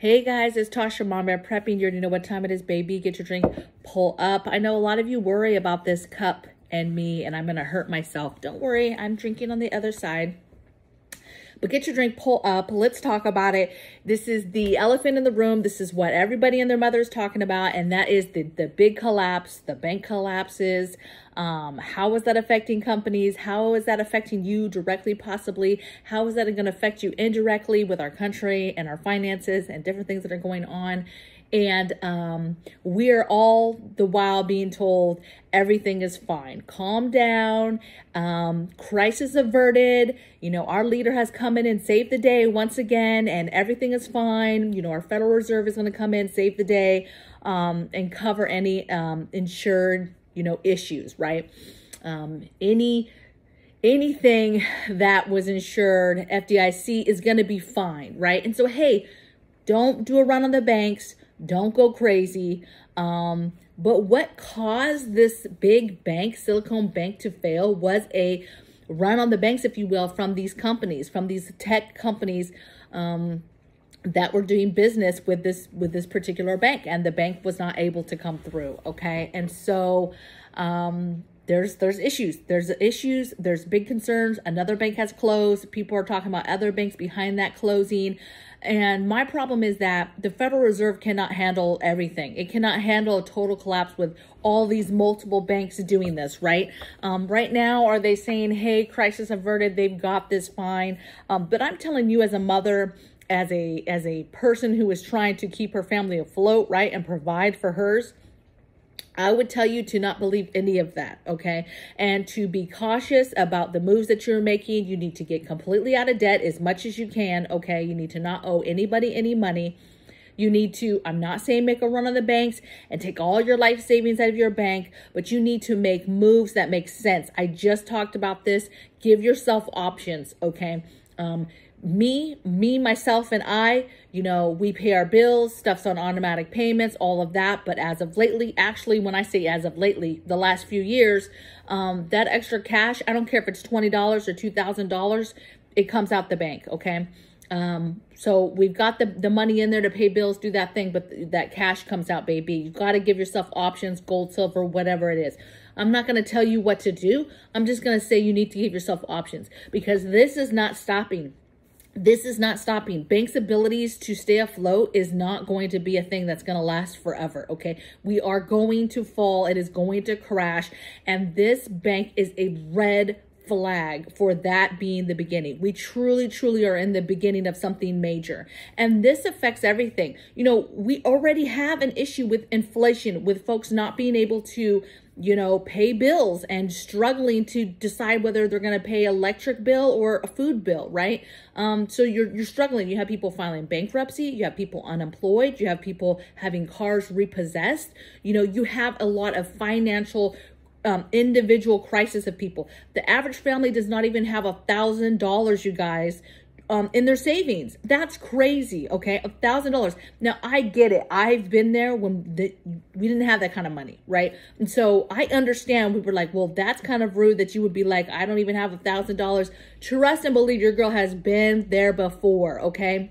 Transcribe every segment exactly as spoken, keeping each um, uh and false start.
Hey guys, it's Tasha, MamaBear Prepping. You already know what time it is, baby. Get your drink, pull up. I know a lot of you worry about this cup and me, and I'm gonna hurt myself. Don't worry, I'm drinking on the other side. But get your drink, pull up. Let's talk about it. This is the elephant in the room. This is what everybody and their mother is talking about, and that is the, the big collapse, the bank collapses. Um, how is that affecting companies? How is that affecting you directly, possibly? How is that going to affect you indirectly with our country and our finances and different things that are going on? And um, we're all the while being told everything is fine. Calm down. Um, crisis averted. You know, our leader has come in and saved the day once again, and everything is fine. You know, our Federal Reserve is going to come in, save the day, um, and cover any um, insured, you know, issues, right? Um, any, anything that was insured, F D I C is going to be fine, right? And so, hey, don't do a run on the banks. Don't go crazy. Um, but what caused this big bank, Silicon Bank, to fail was a run on the banks, if you will, from these companies, from these tech companies, um, that were doing business with this with this particular bank, and the bank was not able to come through. Okay, and so um, there's there's issues, there's issues, therethere's big concerns. Another bank has closed. People are talking about other banks behind that closing, and my problem is that the Federal Reserve cannot handle everything. It cannot handle a total collapse with all these multiple banks doing this, right? Um, right now, are they saying, "Hey, crisis averted? They've got this fine." Um, but I'm telling you, as a mother, as a as a person who is trying to keep her family afloat, right, and provide for hers, I would tell you to not believe any of that, okay? And to be cautious about the moves that you're making. You need to get completely out of debt as much as you can, okay? You need to not owe anybody any money. You need to, I'm not saying make a run on the banks and take all your life savings out of your bank, but you need to make moves that make sense. I just talked about this. Give yourself options, okay? Um, me, me, myself, and I, you know, we pay our bills, stuff's on automatic payments, all of that. But as of lately, actually, when I say as of lately, the last few years, um, that extra cash, I don't care if it's twenty dollars or two thousand dollars, it comes out the bank, okay? Um, so we've got the, the money in there to pay bills, do that thing, but that cash comes out, baby. You got to give yourself options, gold, silver, whatever it is. I'm not going to tell you what to do. I'm just going to say you need to give yourself options, because this is not stopping. This is not stopping. Banks' abilities to stay afloat is not going to be a thing that's going to last forever, okay? We are going to fall. It is going to crash. And this bank is a red flag for that being the beginning. We truly, truly are in the beginning of something major. And this affects everything. You know, we already have an issue with inflation, with folks not being able to, you know, pay bills and struggling to decide whether they're going to pay electric bill or a food bill, right? Um, so you're, you're struggling. You have people filing bankruptcy. You have people unemployed. You have people having cars repossessed. You know, you have a lot of financial um, individual crisis of people. The average family does not even have a thousand dollars, you guys, Um, in their savings. That's crazy, okay? a thousand dollars. Now, I get it. I've been there when the, we didn't have that kind of money, right? And so I understand. We were like, well, that's kind of rude that you would be like, I don't even have a thousand dollars. Trust and believe your girl has been there before, okay?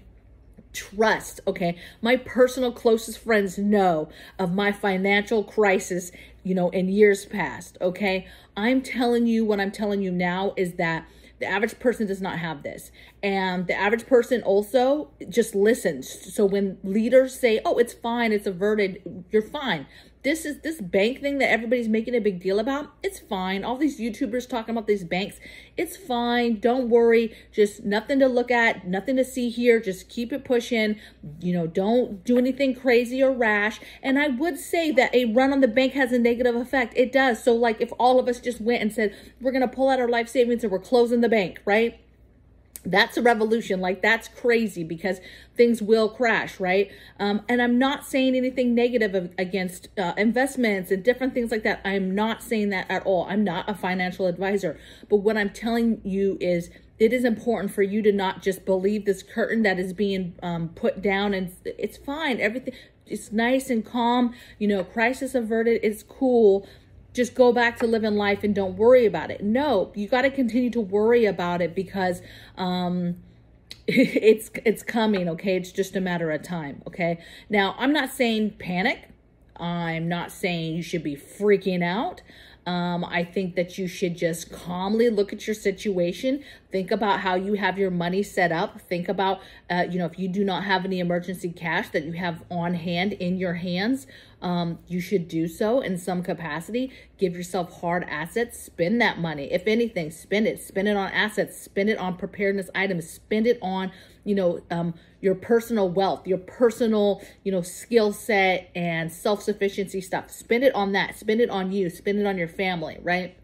Trust, okay? My personal closest friends know of my financial crisis, you know, in years past, okay? I'm telling you what I'm telling you now is that the average person does not have this. And the average person also just listens. So when leaders say, oh, it's fine, it's averted, you're fine. This is this bank thing that everybody's making a big deal about. It's fine. All these YouTubers talking about these banks. It's fine. Don't worry. Just nothing to look at, nothing to see here. Just keep it pushing. You know, don't do anything crazy or rash. And I would say that a run on the bank has a negative effect. It does. So like if all of us just went and said, we're going to pull out our life savings and we're closing the bank, right? That's a revolution. Like, that's crazy, because things will crash, right? Um, and I'm not saying anything negative of, against uh, investments and different things like that. I'm not saying that at all. I'm not a financial advisor. But what I'm telling you is it is important for you to not just believe this curtain that is being um, put down, and it's fine. Everything, it's nice and calm. You know, crisis averted. It's cool. Just go back to living life and don't worry about it. No, you got to continue to worry about it, because um, it's it's coming, okay? It's just a matter of time, okay? Now, I'm not saying panic. I'm not saying you should be freaking out. Um, I think that you should just calmly look at your situation. Think about how you have your money set up. Think about, uh, you know, if you do not have any emergency cash that you have on hand in your hands, um, you should do so in some capacity. Give yourself hard assets. Spend that money. If anything, spend it. Spend it on assets. Spend it on preparedness items. Spend it on, you know, um, your personal wealth, your personal, you know, skill set and self-sufficiency stuff. Spend it on that. Spend it on you. Spend it on your family, right?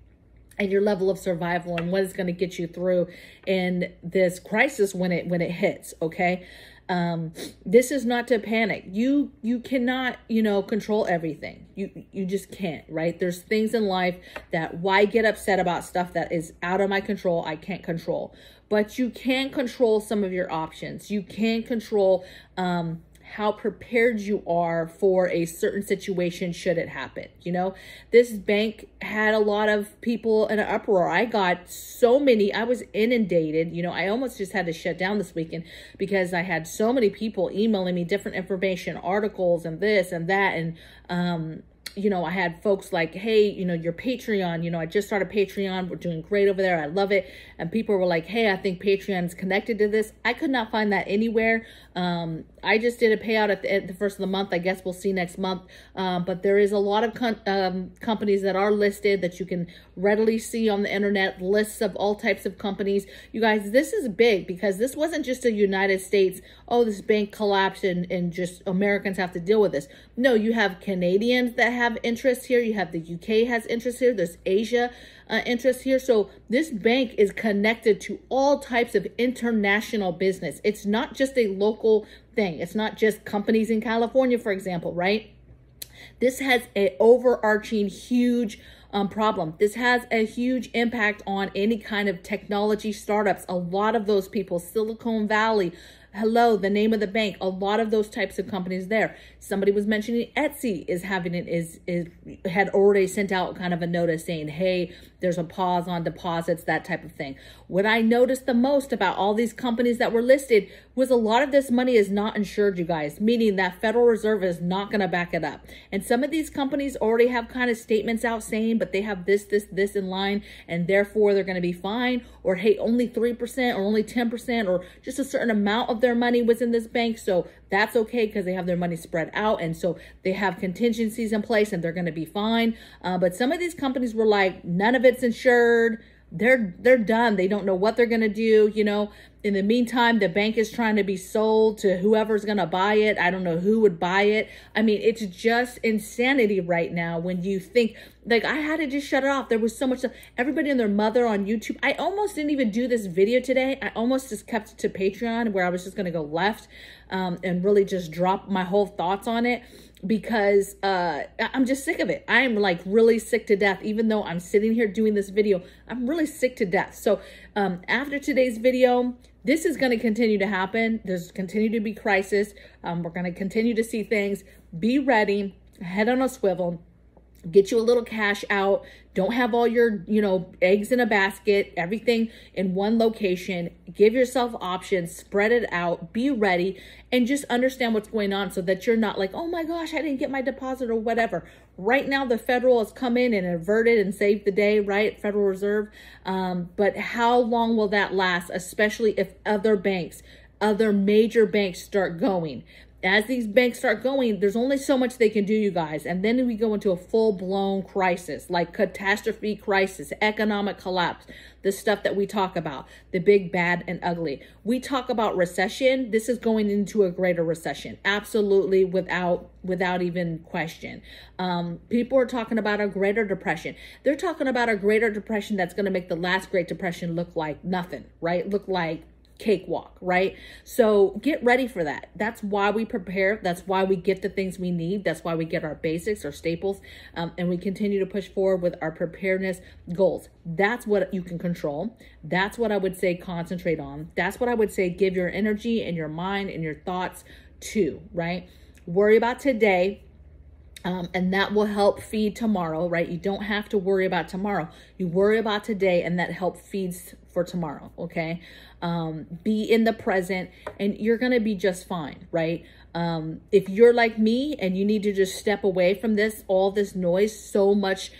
And your level of survival and what is going to get you through in this crisis when it when it hits, okay? Um, this is not to panic. You you cannot, you know, control everything. You you just can't, right? There's things in life that why get upset about stuff that is out of my control, I can't control. But you can control some of your options. You can control um, how prepared you are for a certain situation should it happen. You know, this bank had a lot of people in an uproar. I got so many, I was inundated. You know, I almost just had to shut down this weekend because I had so many people emailing me different information, articles and this and that. And, um, you know, I had folks like, hey, you know, your Patreon, you know, I just started Patreon. We're doing great over there. I love it. And people were like, hey, I think Patreon is connected to this. I could not find that anywhere. Um, I just did a payout at the, at the first of the month. I guess we'll see next month. Um, but there is a lot of com um, companies that are listed that you can readily see on the internet, lists of all types of companies. You guys, this is big because this wasn't just a United States, oh, this bank collapsed and, and just Americans have to deal with this. No, you have Canadians that have Have interest here. You have the U K has interest here. There's Asia uh, interest here. So this bank is connected to all types of international business. It's not just a local thing. It's not just companies in California, for example, right? This has an overarching huge um, problem. This has a huge impact on any kind of technology startups. A lot of those people, Silicon Valley, hello, the name of the bank, a lot of those types of companies there. Somebody was mentioning Etsy is having it is, is had already sent out kind of a notice saying, hey, there's a pause on deposits, that type of thing. What I noticed the most about all these companies that were listed was a lot of this money is not insured, you guys, meaning that Federal Reserve is not going to back it up. And some of these companies already have kind of statements out saying, but they have this, this, this in line, and therefore they're going to be fine, or hey, only three percent or only ten percent or just a certain amount of their money was in this bank, so that's okay because they have their money spread out, and so they have contingencies in place and they're going to be fine. Uh, but some of these companies were like, none of it's insured, they're they're done, they don't know what they're going to do. You know, in the meantime, the bank is trying to be sold to whoever's going to buy it. I don't know who would buy it. I mean, it's just insanity right now when you think, like, I had to just shut it off. There was so much stuff. Everybody and their mother on YouTube. I almost didn't even do this video today. I almost just kept it to Patreon where I was just going to go left um, and really just drop my whole thoughts on it because uh, I'm just sick of it. I am, like, really sick to death. Even though I'm sitting here doing this video, I'm really sick to death. So um, after today's video, this is going to continue to happen. There's continue to be crisis. Um, we're going to continue to see things. Be ready. Head on a swivel. Get you a little cash out. Don't have all your, you know, eggs in a basket, everything in one location. Give yourself options. Spread it out. Be ready. And just understand what's going on so that you're not like, oh my gosh, I didn't get my deposit or whatever. Right now, the federal has come in and inverted and saved the day, right? Federal Reserve. Um, but how long will that last, especially if other banks, other major banks start going? As these banks start going, there's only so much they can do, you guys. And then we go into a full-blown crisis, like catastrophe crisis, economic collapse, the stuff that we talk about, the big, bad, and ugly. We talk about recession. This is going into a greater recession, absolutely, without without even question. Um, people are talking about a greater depression. They're talking about a greater depression that's going to make the last Great Depression look like nothing, right? Look like cakewalk, right? So get ready for that. That's why we prepare. That's why we get the things we need. That's why we get our basics, our staples, um, and we continue to push forward with our preparedness goals. That's what you can control. That's what I would say concentrate on. That's what I would say give your energy and your mind and your thoughts to, right? Worry about today. Um, and that will help feed tomorrow, right? You don't have to worry about tomorrow. You worry about today, and that help feeds for tomorrow, okay? Um, be in the present, and you're going to be just fine, right? Um, if you're like me and you need to just step away from this, all this noise, so much,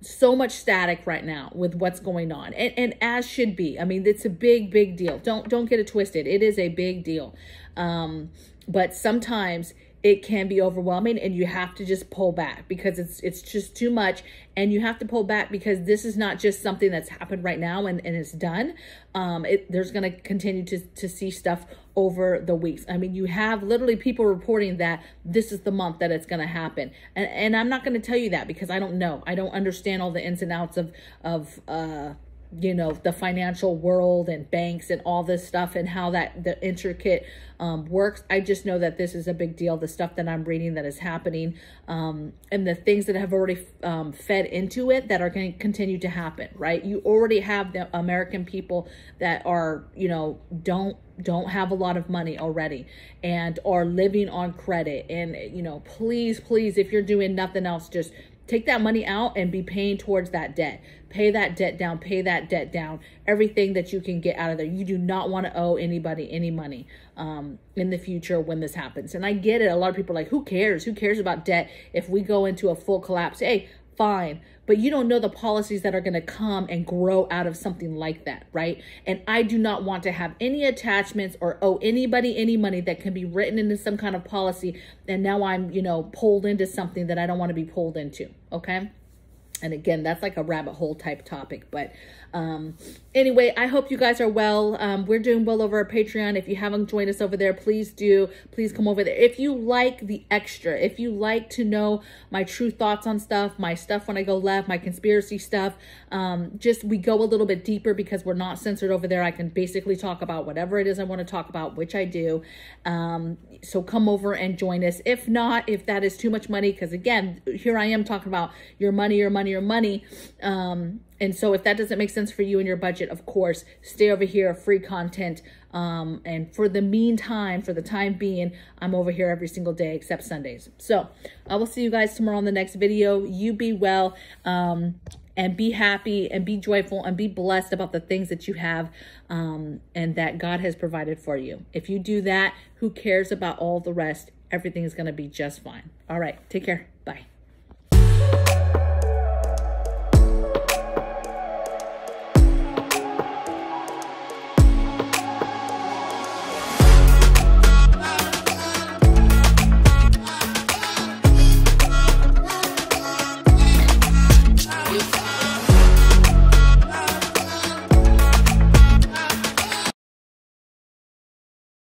so much static right now with what's going on, and, and as should be. I mean, it's a big, big deal. Don't, don't get it twisted. It is a big deal. Um, but sometimes it can be overwhelming, and you have to just pull back because it's it's just too much, and you have to pull back because this is not just something that's happened right now and, and it's done. Um, it, there's going to continue to to see stuff over the weeks. I mean, you have literally people reporting that this is the month that it's going to happen. And, and I'm not going to tell you that because I don't know. I don't understand all the ins and outs of, of uh, you know, the financial world and banks and all this stuff and how that the intricate um, works. I just know that this is a big deal. The stuff that I'm reading that is happening um, and the things that have already um, fed into it that are going to continue to happen, right? You already have the American people that are, you know, don't, don't have a lot of money already and are living on credit. And, you know, please, please, if you're doing nothing else, just take that money out and be paying towards that debt. Pay that debt down, pay that debt down, everything that you can get out of there. You do not want to owe anybody any money um, in the future when this happens. And I get it. A lot of people are like, who cares? Who cares about debt if we go into a full collapse? Hey, fine. But you don't know the policies that are going to come and grow out of something like that, right? And I do not want to have any attachments or owe anybody any money that can be written into some kind of policy. And now I'm, you know, pulled into something that I don't want to be pulled into, okay? And again, that's like a rabbit hole type topic. But um, anyway, I hope you guys are well. Um, we're doing well over our Patreon. If you haven't joined us over there, please do. Please come over there. If you like the extra, if you like to know my true thoughts on stuff, my stuff when I go left, my conspiracy stuff, um, just we go a little bit deeper because we're not censored over there. I can basically talk about whatever it is I want to talk about, which I do. Um, so come over and join us. If not, if that is too much money, because again, here I am talking about your money, your money, your money. Um, and so if that doesn't make sense for you and your budget, of course, stay over here, free content. Um, and for the meantime, for the time being, I'm over here every single day except Sundays. So I will see you guys tomorrow on the next video. You be well, um, and be happy and be joyful and be blessed about the things that you have um, and that God has provided for you. If you do that, who cares about all the rest? Everything is going to be just fine. All right. Take care. Bye.